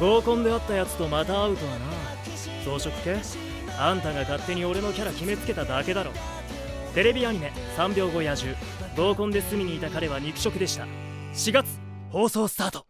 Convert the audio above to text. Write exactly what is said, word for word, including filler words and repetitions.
合コンで会ったやつとまた会うとはな。装飾系あんたが勝手に俺のキャラ決めつけただけだろ。テレビアニメさんびょうご野獣、合コンで隅にいた彼は肉食でした。しがつ放送スタート。